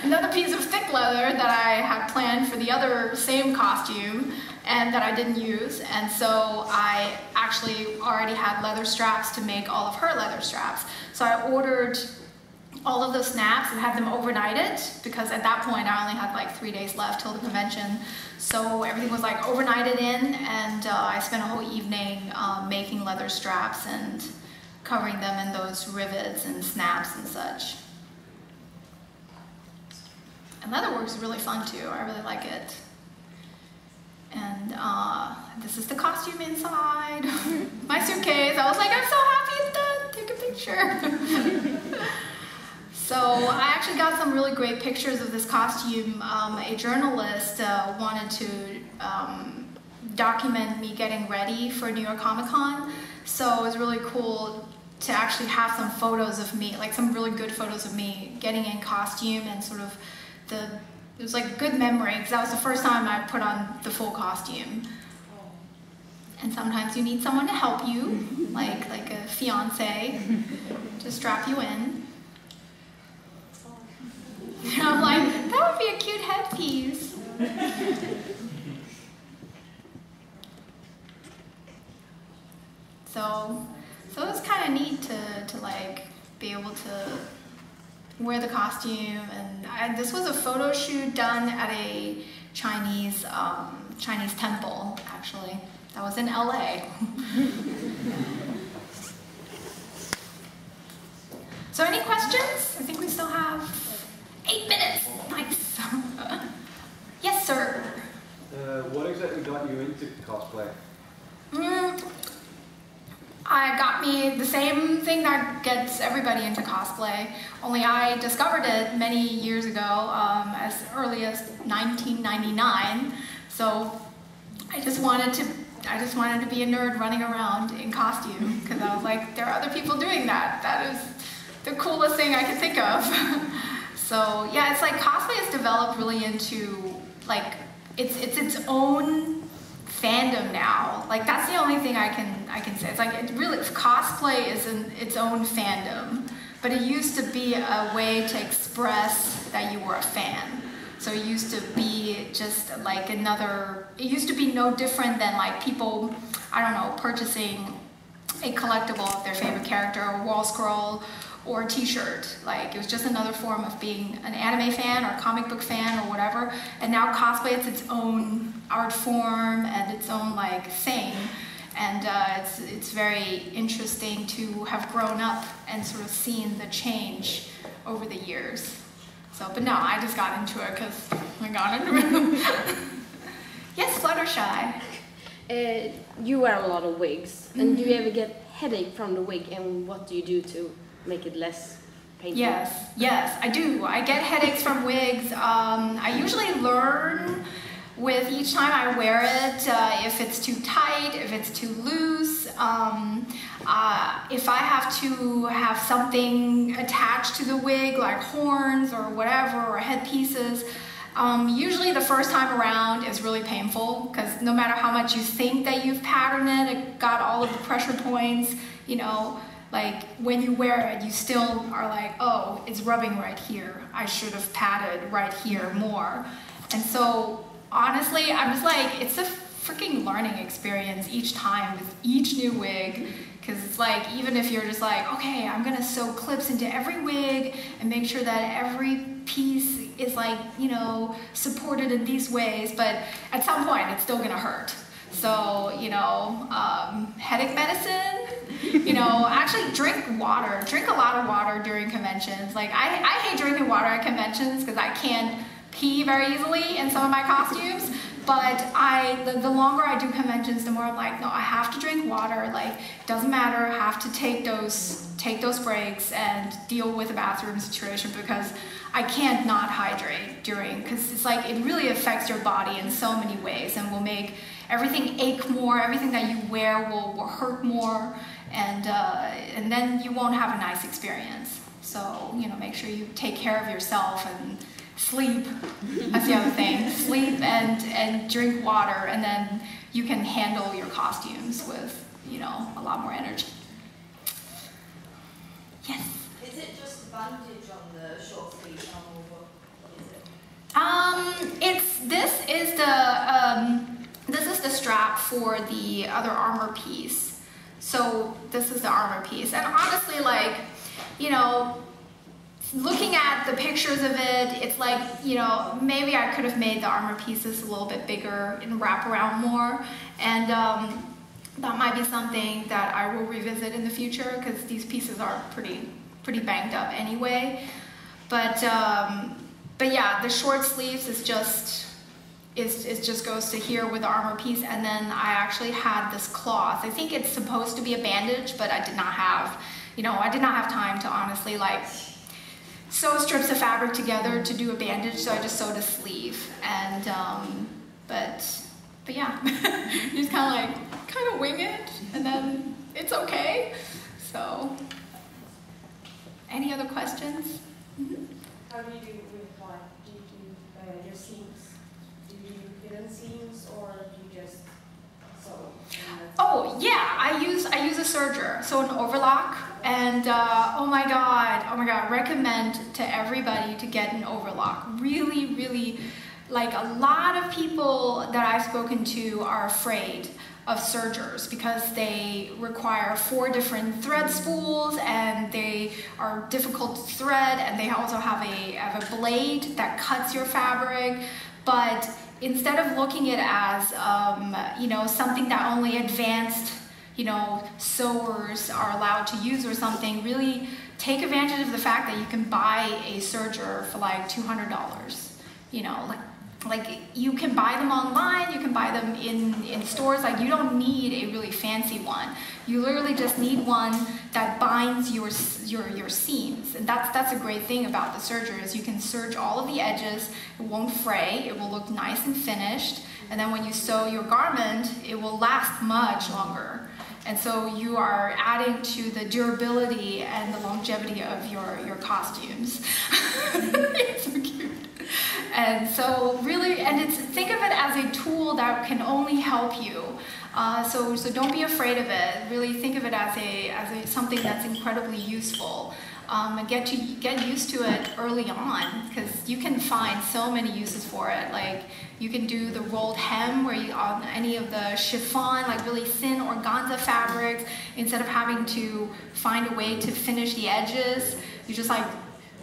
another piece of thick leather that I had planned for the other same costume and that I didn't use. And so I actually already had leather straps to make all of her leather straps. So I ordered all of those snaps and had them overnighted, because at that point I only had like three days left till the convention. So everything was like overnighted in, and uh, I spent a whole evening uh, making leather straps and covering them in those rivets and snaps and such. And leatherwork is really fun too, I really like it. And uh, this is the costume inside. My suitcase, I was like, I'm so happy it's done, take a picture. So I actually got some really great pictures of this costume. Um, a journalist uh, wanted to um, document me getting ready for New York Comic Con. So it was really cool to actually have some photos of me, like some really good photos of me getting in costume, and sort of the, it was like a good memory, because that was the first time I put on the full costume. And sometimes you need someone to help you, like, like a fiance, to strap you in. And I'm like, that would be a cute headpiece. So, so it was kind of neat to, to like be able to wear the costume, and I, this was a photo shoot done at a Chinese um, Chinese temple, actually. That was in L A. So any questions? I think we still have eight minutes. Nice. Yes, sir. Uh, what exactly got you into cosplay? Mm. I got me the same thing that gets everybody into cosplay, only I discovered it many years ago, um, as early as nineteen ninety-nine. So I just wanted to, I just wanted to be a nerd running around in costume, because I was like, there are other people doing that. That is the coolest thing I could think of. So yeah, it's like cosplay has developed really into like it's it's its own fandom now. Like that's the only thing I can I can say. It's like it really cosplay is an, its own fandom, but it used to be a way to express that you were a fan. So it used to be just like another. It used to be no different than like people, I don't know, purchasing a collectible of their favorite character, or a wall scroll, or a t-shirt. Like it was just another form of being an anime fan or a comic book fan or whatever. And now cosplay, it's its own art form and its own like thing. And uh, it's, it's very interesting to have grown up and sort of seen the change over the years. So, but no, I just got into it because I got into it. Yes, Fluttershy. Uh, you wear a lot of wigs, and mm-hmm. do you ever get headache from the wig, and what do you do to make it less painful? Yes, yes, I do. I get headaches from wigs. Um, I usually learn with each time I wear it, uh, if it's too tight, if it's too loose, um, uh, if I have to have something attached to the wig, like horns or whatever, or headpieces. Um, usually the first time around is really painful, because no matter how much you think that you've patterned it, it got all of the pressure points, you know, like when you wear it, you still are like, oh, it's rubbing right here. I should have padded right here more. And so honestly, I'm just like, it's a freaking learning experience each time with each new wig. Because it's like, even if you're just like, okay, I'm gonna sew clips into every wig and make sure that every piece is like, you know, supported in these ways, but at some point it's still gonna hurt. So, you know, um, headache medicine, you know, actually drink water, drink a lot of water during conventions. Like I, I hate drinking water at conventions because I can pee very easily in some of my costumes. But I, the, the longer I do conventions, the more I'm like, no, I have to drink water. Like, doesn't matter. I have to take those, take those breaks and deal with a bathroom situation because I can't not hydrate during. Because it's like it really affects your body in so many ways, and will make everything ache more. Everything that you wear will, will hurt more, and uh, and then you won't have a nice experience. So you know, make sure you take care of yourself and. Sleep, that's the other thing. Sleep and, and drink water, and then you can handle your costumes with, you know, a lot more energy. Yes? Is it just bandage on the short sleeve or what is it? Um, it's, this is the, um, this is the strap for the other armor piece. So this is the armor piece. And honestly, like, you know, looking at the pictures of it, it's like, you know, maybe I could have made the armor pieces a little bit bigger and wrap around more. And um, that might be something that I will revisit in the future because these pieces are pretty, pretty banged up anyway. But, um, but yeah, the short sleeves is just, is, it just goes to here with the armor piece. And then I actually had this cloth. I think it's supposed to be a bandage, but I did not have, you know, I did not have time to honestly like, sew strips of fabric together to do a bandage, so I just sewed a sleeve. And um, but but yeah, you just kind of like kind of wing it, and then it's okay. So, any other questions? Mm-hmm. How do you do with what? Do you do uh, your seams? Do you do hidden seams, or do you just sew? Oh yeah, I use I use a serger, so an overlock. And uh, oh my god, oh my god, recommend to everybody to get an overlock. Really, really, like a lot of people that I've spoken to are afraid of sergers because they require four different thread spools and they are difficult to thread, and they also have a, have a blade that cuts your fabric. But instead of looking at it as, um, you know, something that only advanced, you know, sewers are allowed to use or something, really take advantage of the fact that you can buy a serger for like two hundred dollars. You know, like, like you can buy them online, you can buy them in, in stores, like you don't need a really fancy one. You literally just need one that binds your, your, your seams. And that's, that's a great thing about the serger is you can serge all of the edges, it won't fray, it will look nice and finished. And then when you sew your garment, it will last much longer. And so you are adding to the durability and the longevity of your, your costumes. It's so cute. And so really, and it's, think of it as a tool that can only help you. Uh, so, so don't be afraid of it. Really think of it as a, as a, something that's incredibly useful. Um, and get to get used to it early on, because you can find so many uses for it. Like you can do the rolled hem, where you on any of the chiffon, like really thin organza fabrics, instead of having to find a way to finish the edges, you just like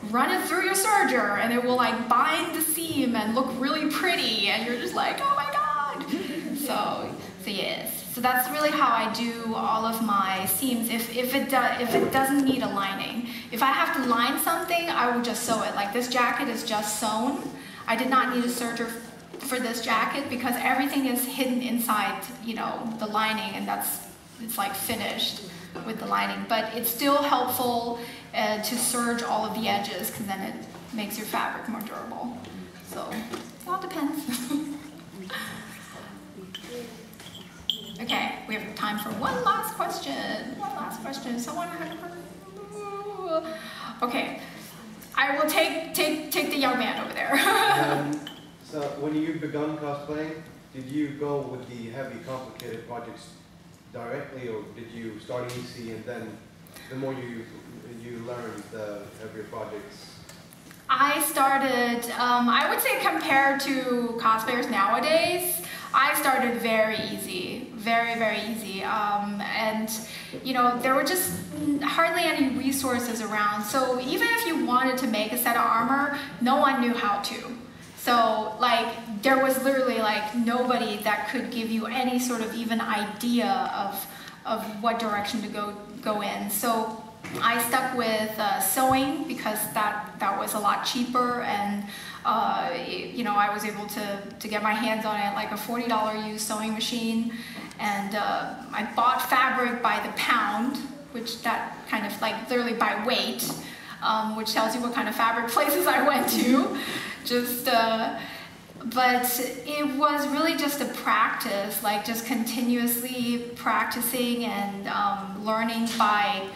run it through your serger, and it will like bind the seam and look really pretty, and you're just like, oh my god. So, so yes. So that's really how I do all of my seams. If, if, it do, if it doesn't need a lining. If I have to line something, I will just sew it. Like this jacket is just sewn. I did not need a serger for this jacket because everything is hidden inside, you know, the lining, and that's, it's like finished with the lining. But it's still helpful uh, to serge all of the edges because then it makes your fabric more durable. So it all depends. Okay, we have time for one last question. One last question. Someone had her. Okay, I will take take take the young man over there. um, so, when you begun cosplaying, did you go with the heavy, complicated projects directly, or did you start easy and then the more you you learned the, of your projects? I started, um, I would say compared to cosplayers nowadays, I started very easy, very, very easy. Um, and, you know, there were just hardly any resources around. So even if you wanted to make a set of armor, no one knew how to. So, like, there was literally, like, nobody that could give you any sort of even idea of, of what direction to go, go in. So I stuck with uh, sewing because that, that was a lot cheaper, and uh, you know, I was able to, to get my hands on it, like a forty dollar used sewing machine, and uh, I bought fabric by the pound, which that kind of like literally by weight, um, which tells you what kind of fabric places I went to. Just, uh, but it was really just a practice, like just continuously practicing and um, learning by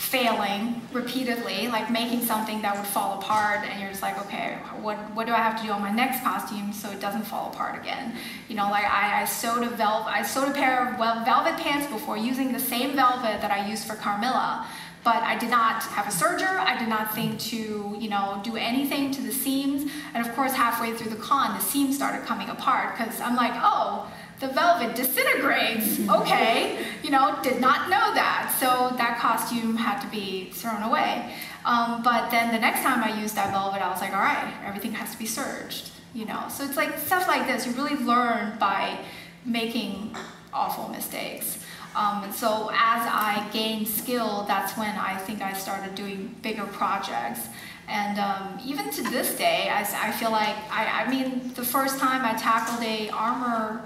failing repeatedly, like making something that would fall apart, and you're just like, okay, what what do I have to do on my next costume so it doesn't fall apart again? You know, like I, I sewed a velvet, I sewed a pair of velvet pants before using the same velvet that I used for Carmilla, but I did not have a serger. I did not think to, you know, do anything to the seams, and of course, halfway through the con, the seams started coming apart because I'm like, oh, the velvet disintegrates, okay, you know, did not know that. So that costume had to be thrown away. Um, but then the next time I used that velvet, I was like, all right, everything has to be serged, you know. So it's like stuff like this, you really learn by making awful mistakes. Um, and so as I gained skill, that's when I think I started doing bigger projects. And um, even to this day, I, I feel like, I, I mean, the first time I tackled a armor,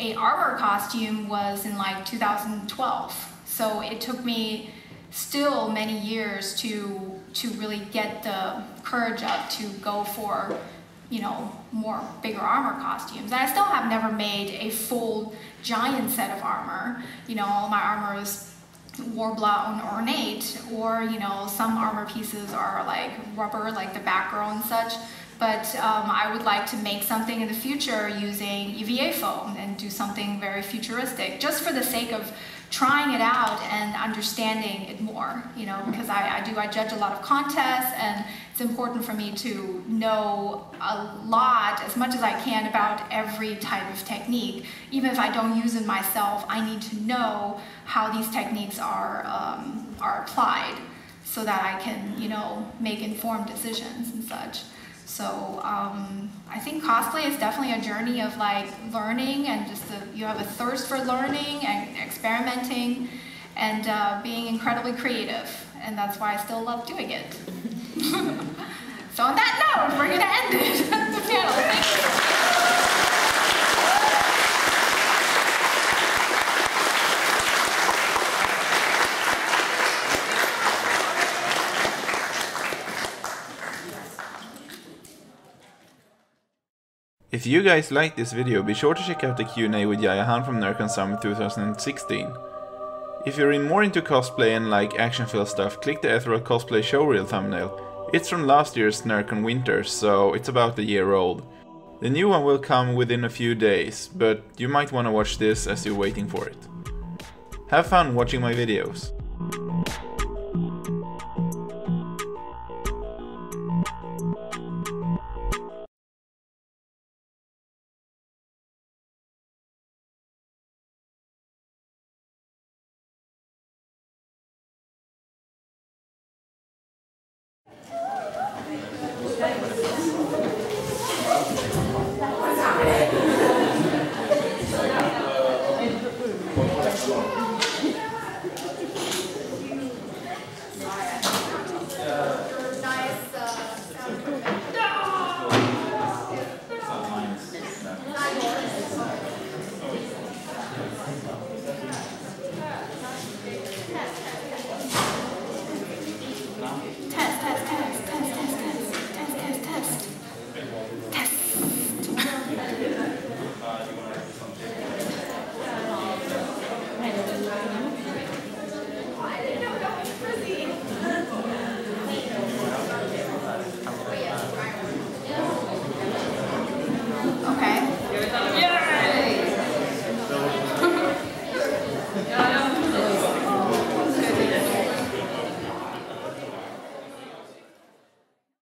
A armor costume was in like two thousand twelve, so it took me still many years to to really get the courage up to go for, you know, more bigger armor costumes. And I still have never made a full giant set of armor. You know, all my armor is Worbla and ornate, or you know, some armor pieces are like rubber, like the back row and such. But um, I would like to make something in the future using E V A foam and do something very futuristic, just for the sake of trying it out and understanding it more, you know, because I, I do, I judge a lot of contests, and it's important for me to know a lot, as much as I can, about every type of technique. Even if I don't use it myself, I need to know how these techniques are, um, are applied so that I can, you know, make informed decisions and such. So um, I think cosplay is definitely a journey of like learning, and just the, you have a thirst for learning and experimenting and uh, being incredibly creative. And that's why I still love doing it. So on that note, we're gonna end it. The panel, thank you. If you guys liked this video, be sure to check out the Q and A with Yaya Han from NerCon Summer two thousand sixteen. If you're more into cosplay and like action-filled stuff, click the Ethereal Cosplay Showreel thumbnail. It's from last year's NerCon Winter, so it's about a year old. The new one will come within a few days, but you might want to watch this as you're waiting for it. Have fun watching my videos!